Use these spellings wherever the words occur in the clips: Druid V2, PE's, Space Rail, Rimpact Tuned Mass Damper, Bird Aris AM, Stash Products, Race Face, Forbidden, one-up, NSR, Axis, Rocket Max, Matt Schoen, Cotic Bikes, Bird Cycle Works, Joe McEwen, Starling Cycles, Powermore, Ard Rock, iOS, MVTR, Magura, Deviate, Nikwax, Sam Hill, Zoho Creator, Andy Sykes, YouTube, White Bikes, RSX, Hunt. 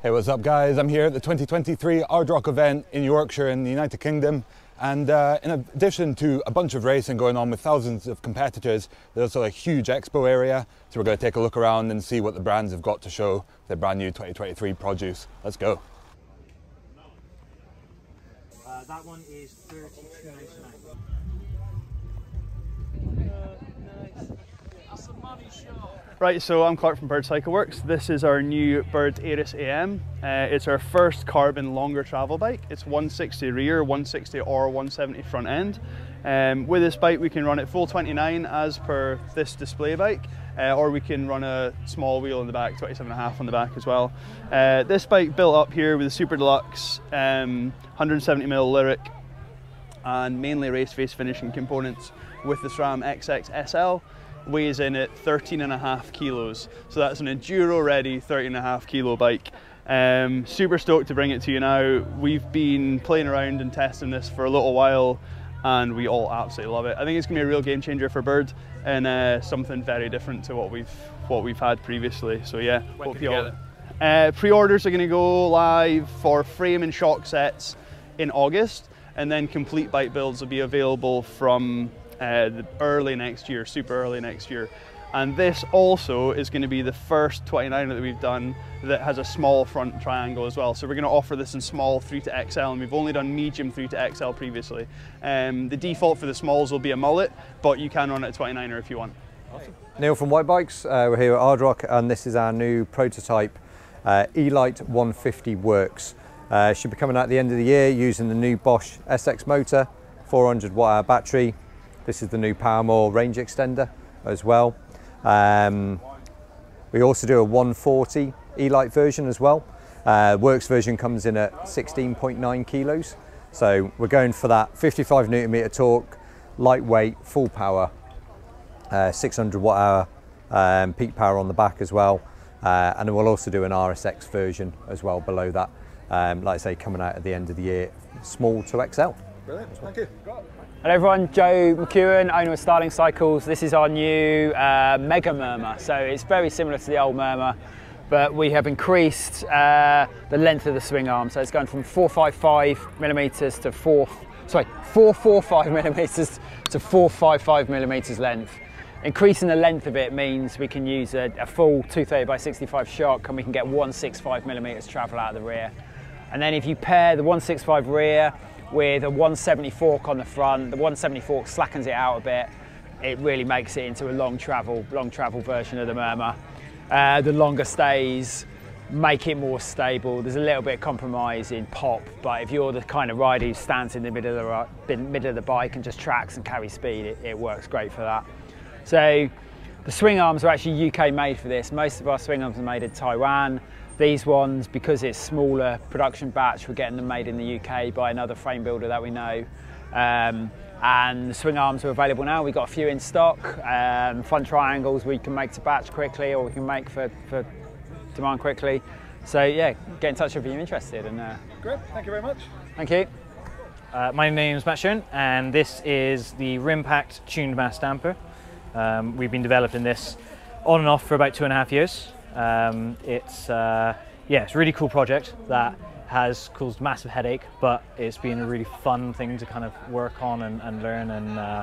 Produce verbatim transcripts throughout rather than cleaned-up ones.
Hey, what's up guys? I'm here at the twenty twenty-three Ard Rock event in Yorkshire in the United Kingdom, and uh, in addition to a bunch of racing going on with thousands of competitors, there's also a huge expo area, so we're going to take a look around and see what the brands have got to show their brand new twenty twenty-three produce. Let's go. Uh, that one is thirty-two ninety-nine. Uh, nice. That's a money shot. Right, so I'm Clark from Bird Cycle Works. This is our new Bird Aris A M. Uh, it's our first carbon longer travel bike. It's one sixty rear, one sixty or one seventy front end. Um, with this bike we can run it full twenty-nine as per this display bike, uh, or we can run a small wheel in the back, twenty-seven and a half on the back as well. Uh, this bike built up here with a Super Deluxe, um, one seventy millimeter Lyric, and mainly Race Face finishing components with the SRAM X X S L. Weighs in at thirteen and a half kilos, so that's an enduro ready thirteen and a half kilo bike. Um, super stoked to bring it to you now. We've been playing around and testing this for a little while and we all absolutely love it. I think it's gonna be a real game changer for Bird and uh, something very different to what we've what we've had previously, so yeah. When hope you all... uh, pre-orders are gonna go live for frame and shock sets in August, and then complete bike builds will be available from Uh, the early next year, super early next year. And this also is going to be the first twenty-nine that we've done that has a small front triangle as well. So we're going to offer this in small three to X L, and we've only done medium three to X L previously. Um, the default for the smalls will be a mullet, but you can run it at twenty-niner if you want. Awesome. Neil from White Bikes, uh, we're here at Ard Rock, and this is our new prototype uh, E-Lite one fifty Works. Uh, should be coming out at the end of the year using the new Bosch S X motor, four hundred watt hour battery. This is the new Powermore range extender as well. Um, we also do a one forty E-Lite version as well. Uh, Works version comes in at sixteen point nine kilos. So we're going for that fifty-five newton meter torque, lightweight, full power, uh, six hundred watt hour um, peak power on the back as well. Uh, and then we'll also do an R S X version as well below that. Um, like I say, coming out at the end of the year, small to X L. Brilliant, thank you. Hello everyone, Joe McEwen, owner of Starling Cycles. This is our new uh, Mega Murmur. So it's very similar to the old Murmur, but we have increased uh, the length of the swing arm. So it's going from four fifty-five millimeters to four, sorry, four forty-five millimeters to four fifty-five millimeters length. Increasing the length of it means we can use a, a full two thirty by sixty-five shock, and we can get one sixty-five millimeters travel out of the rear. And then if you pair the one sixty-five rear with a one seventy fork on the front, the one seventy fork slackens it out a bit. It really makes it into a long travel, long travel version of the Murmur. Uh, the longer stays make it more stable. There's a little bit of compromise in pop, but if you're the kind of rider who stands in the middle of the middle of the bike and just tracks and carries speed, it, it works great for that. So the swing arms are actually U K made for this. Most of our swing arms are made in Taiwan. These ones, because it's smaller production batch, we're getting them made in the U K by another frame builder that we know. Um, and the swing arms are available now. We've got a few in stock. Um, front triangles we can make to batch quickly, or we can make for, for demand quickly. So yeah, get in touch if you're interested. And uh, great, thank you very much. Thank you. Uh, my name's Matt Schoen, and this is the Rimpact Tuned Mass Damper. Um, we've been developing this on and off for about two and a half years. Um, it's uh, yeah, it's a really cool project that has caused massive headache, but it's been a really fun thing to kind of work on and, and learn and uh,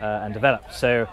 uh, and develop. So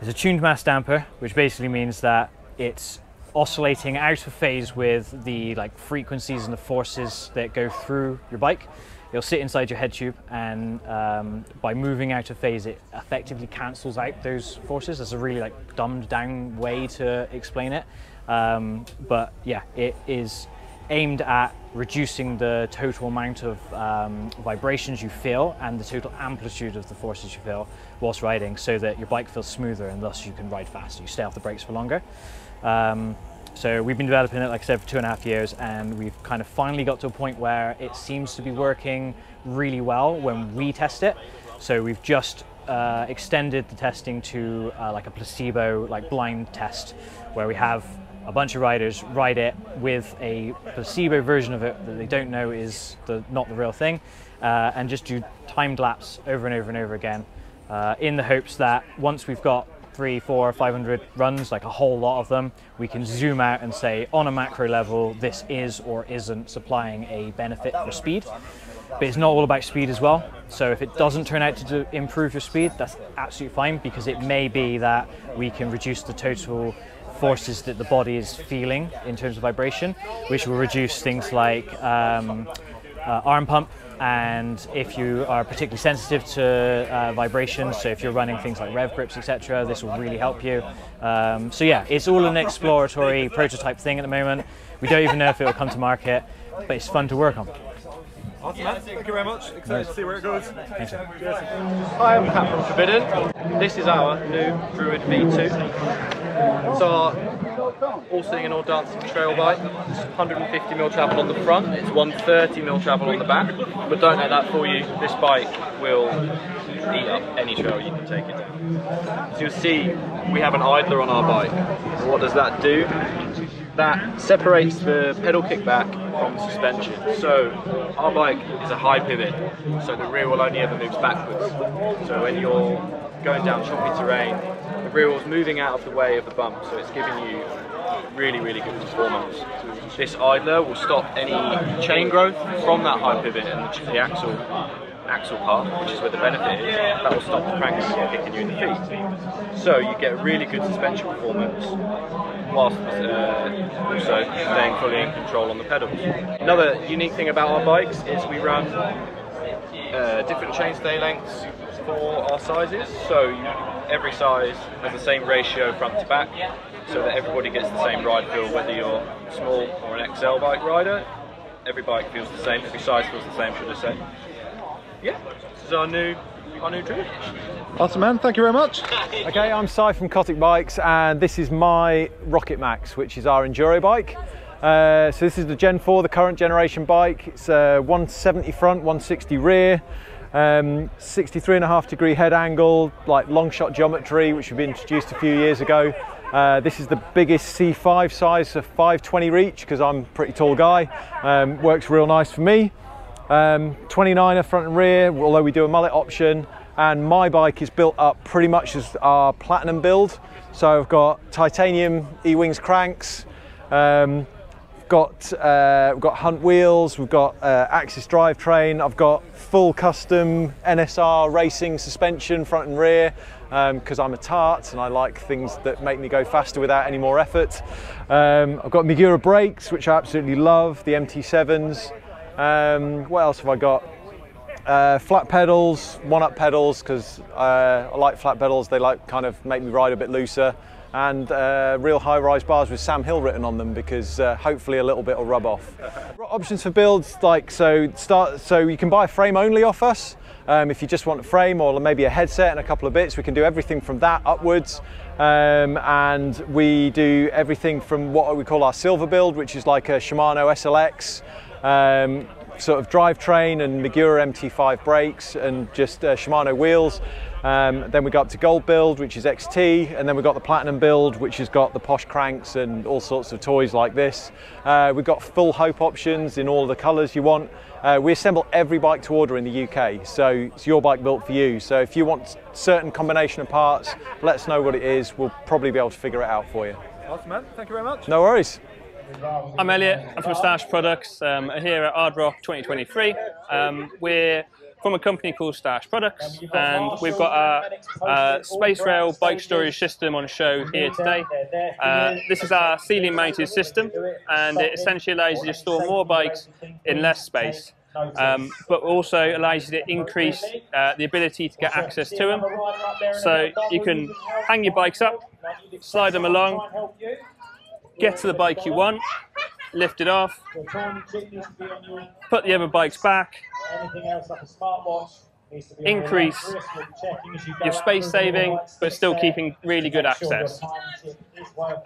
it's a tuned mass damper, which basically means that it's oscillating out of phase with the like frequencies and the forces that go through your bike. It'll sit inside your head tube, and um, by moving out of phase, it effectively cancels out those forces. That's a really like dumbed down way to explain it. Um, but yeah, it is aimed at reducing the total amount of um, vibrations you feel and the total amplitude of the forces you feel whilst riding, so that your bike feels smoother and thus you can ride faster. You stay off the brakes for longer. Um, So we've been developing it, like I said, for two and a half years, and we've kind of finally got to a point where it seems to be working really well when we test it. So we've just uh, extended the testing to uh, like a placebo, like blind test, where we have a bunch of riders ride it with a placebo version of it that they don't know is the, not the real thing, uh, and just do timed laps over and over and over again, uh, in the hopes that once we've got three, four, five hundred runs, like a whole lot of them, we can zoom out and say on a macro level, this is or isn't supplying a benefit for speed. But it's not all about speed as well. So if it doesn't turn out to do improve your speed, that's absolutely fine, because it may be that we can reduce the total forces that the body is feeling in terms of vibration, which will reduce things like um, uh, arm pump. And if you are particularly sensitive to uh, vibrations, so if you're running things like rev grips, et cetera, this will really help you. Um, so yeah, it's all an exploratory prototype thing at the moment. We don't even know if it will come to market, but it's fun to work on. Awesome, man. Thank you very much. Excited nice. to see where it goes. Thanks. Hi, I'm Pat from Forbidden. This is our new Druid V two. It's our all singing and all dancing trail bike. It's one hundred fifty mil travel on the front. It's one hundred thirty mil travel on the back. But don't let that fool you. This bike will eat up any trail you can take it down. So you'll see we have an idler on our bike. So what does that do? That separates the pedal kickback from the suspension. So our bike is a high pivot, so the rear wheel only ever moves backwards. So when you're going down choppy terrain, the rear wheel's moving out of the way of the bump, so it's giving you really, really good performance. This idler will stop any chain growth from that high pivot and the axle. axle part, which is where the benefit is, that will stop the cranks from kicking you in the feet. So you get really good suspension performance whilst uh, also staying fully in control on the pedals. Another unique thing about our bikes is we run uh, different chainstay lengths for our sizes, so every size has the same ratio front to back, so that everybody gets the same ride feel, whether you're small or an X L bike rider. Every bike feels the same, every size feels the same, should I say. Yeah, this is our new, our new Druid. Awesome, man, thank you very much. Okay, I'm Si from Cotic Bikes, and this is my Rocket Max, which is our enduro bike. Uh, so this is the Gen four, the current generation bike. It's uh, one seventy front, one sixty rear, um, sixty-three and a half degree head angle, like long shot geometry, which we introduced a few years ago. Uh, this is the biggest C five size, so five twenty reach, because I'm a pretty tall guy. Um, works real nice for me. Um, twenty-niner front and rear, although we do a mullet option, and my bike is built up pretty much as our platinum build. So I've got titanium E-wings cranks, um, got uh, we've got Hunt wheels, we've got uh, Axis drivetrain, I've got full custom N S R racing suspension front and rear, because um, I'm a tart and I like things that make me go faster without any more effort. Um, I've got Magura brakes, which I absolutely love, the M T sevens. Um, what else have I got? Uh, flat pedals, one-up pedals, because uh, I like flat pedals. They like kind of make me ride a bit looser, and uh, real high-rise bars with Sam Hill written on them, because uh, hopefully a little bit will rub off. Options for builds, like so. Start so you can buy a frame only off us. Um, if you just want a frame or maybe a headset and a couple of bits, we can do everything from that upwards. Um, and we do everything from what we call our silver build, which is like a Shimano S L X. Um, sort of drivetrain and Magura M T five brakes and just uh, Shimano wheels. Um, then we go up to gold build, which is X T, and then we've got the platinum build, which has got the posh cranks and all sorts of toys like this. Uh, we've got full hope options in all the colours you want. Uh, we assemble every bike to order in the U K, so it's your bike built for you. So if you want a certain combination of parts, let us know what it is. We'll probably be able to figure it out for you. Awesome, man. Thank you very much. No worries. I'm Elliot, I'm from Stash Products, um, here at Ard Rock twenty twenty-three. Um, we're from a company called Stash Products, and we've got our Space Rail bike storage system on show here today. Uh, this is our ceiling mounted system, and it essentially allows you to store more bikes in less space. Um, but also allows you to increase uh, the ability to get access to them. So you can hang your bikes up, slide them along, get to the bike you want, lift it off, put the other bikes back, increase your space saving, but still keeping really good access.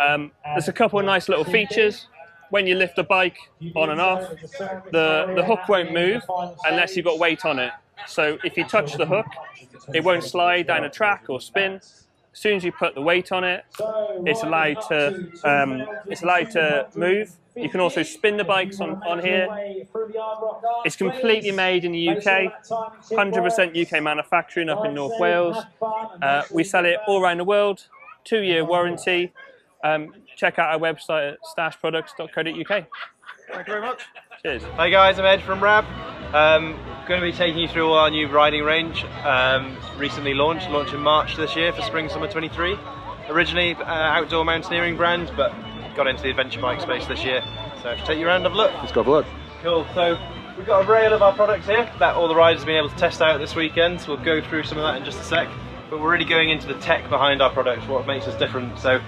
Um, there's a couple of nice little features. When you lift the bike on and off, the, the hook won't move unless you've got weight on it. So if you touch the hook, it won't slide down a track or spin. As soon as you put the weight on it, it's allowed to um, it's allowed to move. You can also spin the bikes on, on here. It's completely made in the U K, one hundred percent U K manufacturing up in North Wales. Uh, we sell it all around the world, two year warranty. Um, check out our website at stash products dot co dot U K. Thank you very much. Cheers. Hi guys, I'm Ed from Rab. Um, going to be taking you through our new riding range, um, recently launched, launched in March this year for Spring Summer twenty-three. Originally uh, outdoor mountaineering brand, but got into the adventure bike space this year. So take you around and have a look. Let's go have a look. Cool, so we've got a rail of our products here that all the riders have been able to test out this weekend, so we'll go through some of that in just a sec. But we're really going into the tech behind our products, what makes us different. So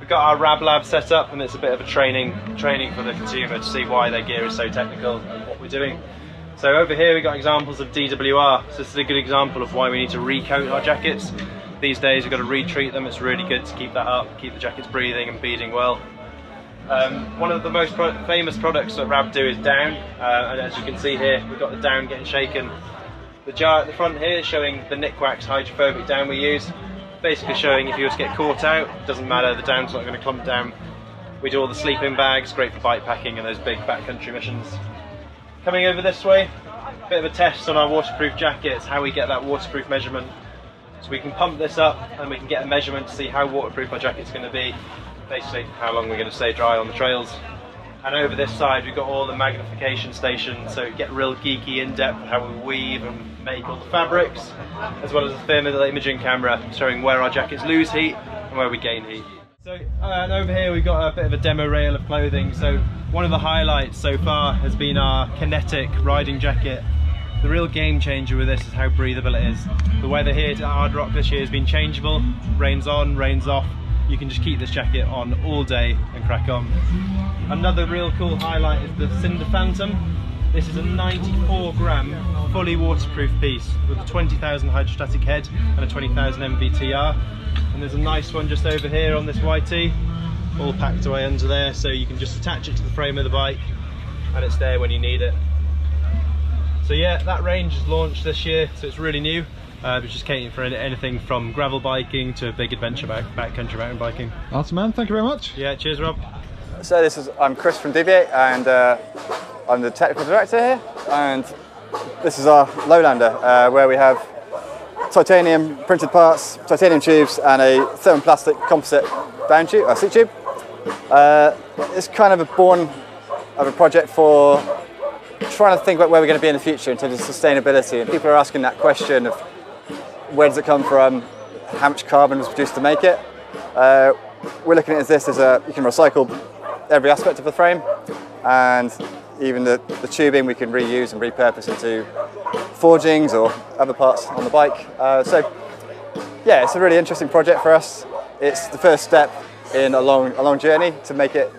we've got our Rab Lab set up, and it's a bit of a training training for the consumer to see why their gear is so technical and what we're doing. So over here we've got examples of D W R, so this is a good example of why we need to recoat our jackets. These days we've got to retreat them, it's really good to keep that up, keep the jackets breathing and beading well. Um, one of the most pro famous products that Rab do is down, uh, and as you can see here we've got the down getting shaken. The jar at the front here is showing the Nikwax hydrophobic down we use, basically showing if you were to get caught out, it doesn't matter, the down's not going to clump down. We do all the sleeping bags, great for bike packing and those big backcountry missions. Coming over this way, a bit of a test on our waterproof jackets, how we get that waterproof measurement. So we can pump this up and we can get a measurement to see how waterproof our jacket's going to be, basically how long we're going to stay dry on the trails. And over this side we've got all the magnification stations, so get real geeky in depth how we weave and make all the fabrics, as well as a thermal imaging camera showing where our jackets lose heat and where we gain heat. So uh, and over here we've got a bit of a demo rail of clothing. So one of the highlights so far has been our kinetic riding jacket. The real game changer with this is how breathable it is. The weather here at Ard Rock this year has been changeable, rains on, rains off. You can just keep this jacket on all day and crack on. Another real cool highlight is the Cinder Phantom. This is a ninety-four gram fully waterproof piece with a twenty thousand hydrostatic head and a twenty thousand M V T R. And there's a nice one just over here on this Y T, all packed away under there, so you can just attach it to the frame of the bike and it's there when you need it. So yeah, that range is launched this year, so it's really new. Uh, it's just catering for anything from gravel biking to a big adventure back, backcountry mountain biking. Awesome man, thank you very much. Yeah, cheers Rob. So this is, I'm Chris from Deviate, and uh, I'm the technical director here, and this is our Lowlander, uh, where we have titanium printed parts, titanium tubes and a thermoplastic composite down tube, or seat tube. Uh, it's kind of a born of a project for trying to think about where we're going to be in the future in terms of sustainability, and people are asking that question of where does it come from, how much carbon was produced to make it. Uh, we're looking at this as a, you can recycle every aspect of the frame, and even the, the tubing we can reuse and repurpose into forgings or other parts on the bike. Uh, so yeah, it's a really interesting project for us. It's the first step in a long, a long journey to make it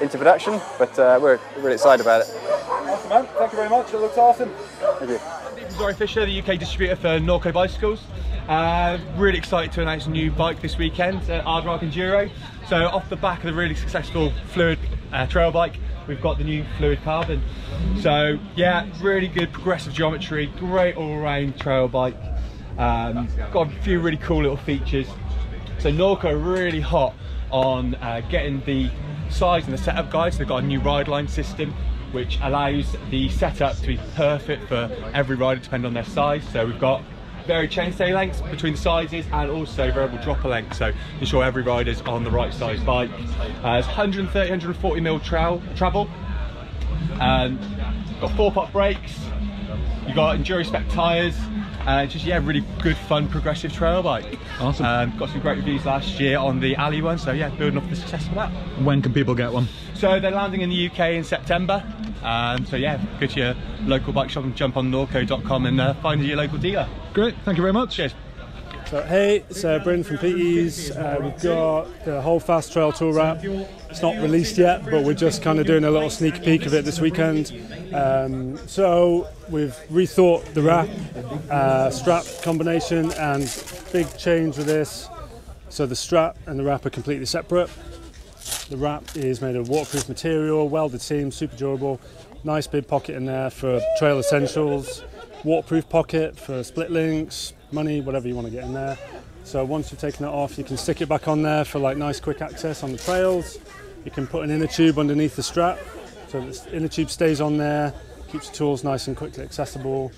into production, but uh, we're really excited about it. Awesome man, thank you very much, it looks awesome. Thank you. I'm Zoe Fisher, the U K distributor for Norco Bicycles. Uh, really excited to announce a new bike this weekend at Ard Rock Enduro. So off the back of the really successful Fluid uh, trail bike, we've got the new Fluid Carbon. So yeah, really good progressive geometry, great all-round trail bike. Um, got a few really cool little features. So Norco are really hot on uh, getting the size and the setup guide, so they've got a new ride line system which allows the setup to be perfect for every rider depending on their size. So we've got varied chainstay lengths between the sizes and also variable dropper length, so ensure every rider's on the right size bike. Uh, it's one thirty, one forty mil trail travel, um, got four pot brakes, you've got enduro spec tyres, uh, just yeah, really good fun progressive trail bike. Awesome. Um, got some great reviews last year on the Alley one, so yeah, building off the success of that. When can people get one? So they're landing in the U K in September, um, so yeah, go to your local bike shop and jump on norco dot com and uh, find your local dealer. Great, thank you very much. Cheers. So, hey, it's uh, Bryn from P E's. Uh, we've got the whole Fast Trail Tour wrap. It's not released yet, but we're just kind of doing a little sneak peek of it this weekend. Um, so we've rethought the wrap, uh, strap combination, and big change with this. So the strap and the wrap are completely separate. The wrap is made of waterproof material, welded seams, super durable. Nice big pocket in there for trail essentials. Waterproof pocket for split links, money, whatever you want to get in there. So once you've taken it off, you can stick it back on there for like nice quick access on the trails. You can put an inner tube underneath the strap, so the inner tube stays on there, keeps your tools nice and quickly accessible.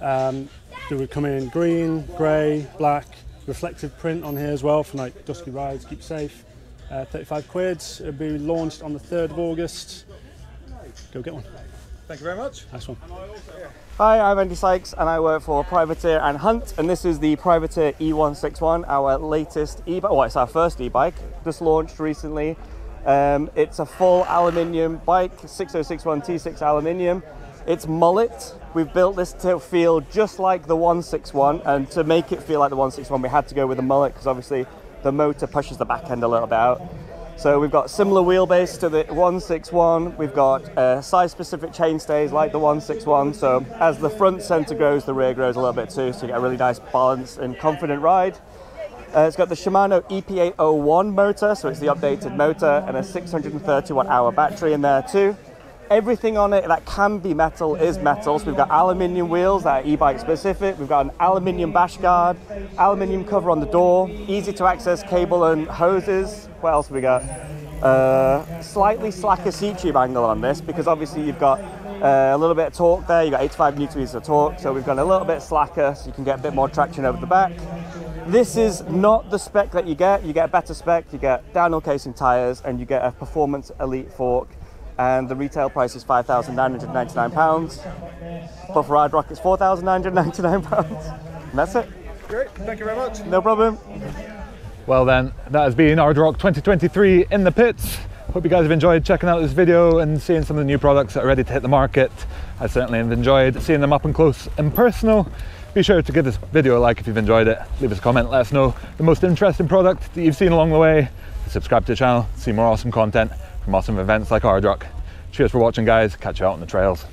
Um, they would come in green, grey, black, reflective print on here as well for like dusty rides, keep safe. Uh, thirty-five quid. It'll be launched on the third of August. Go get one. Thank you very much. Nice one. Hi, I'm Andy Sykes and I work for Privateer and Hunt, and this is the Privateer E one sixty-one, our latest e-bike. Well, it's our first e-bike, just launched recently. Um, it's a full aluminium bike, six oh six one T six aluminium. It's mullet. We've built this to feel just like the one sixty-one, and to make it feel like the one sixty-one we had to go with the mullet because obviously the motor pushes the back end a little bit out. So we've got similar wheelbase to the one sixty-one, we've got uh, size-specific chainstays like the one sixty-one, so as the front centre grows, the rear grows a little bit too, so you get a really nice balanced and confident ride. Uh, it's got the Shimano E P eight oh one motor, so it's the updated motor, and a six hundred thirty watt hour battery in there too. Everything on it that can be metal is metal, so we've got aluminium wheels that are e-bike specific, we've got an aluminium bash guard, aluminium cover on the door, easy to access cable and hoses. What else have we got? Uh, slightly slacker seat tube angle on this, because obviously you've got uh, a little bit of torque there, you've got eighty-five newton meters of torque, so we've got a little bit slacker so you can get a bit more traction over the back. This is not the spec that you get, you get a better spec, you get downhill casing tyres and you get a Performance Elite fork, and the retail price is five thousand nine hundred ninety-nine pounds, but for Ard Rock it's four thousand nine hundred ninety-nine pounds, and that's it. Great, thank you very much. No problem. Well then, that has been Ard Rock twenty twenty-three in the pits. Hope you guys have enjoyed checking out this video and seeing some of the new products that are ready to hit the market. I certainly have enjoyed seeing them up and close and personal. Be sure to give this video a like if you've enjoyed it. Leave us a comment, let us know the most interesting product that you've seen along the way. Subscribe to the channel, see more awesome content from awesome events like Ard Rock. Cheers for watching guys, catch you out on the trails.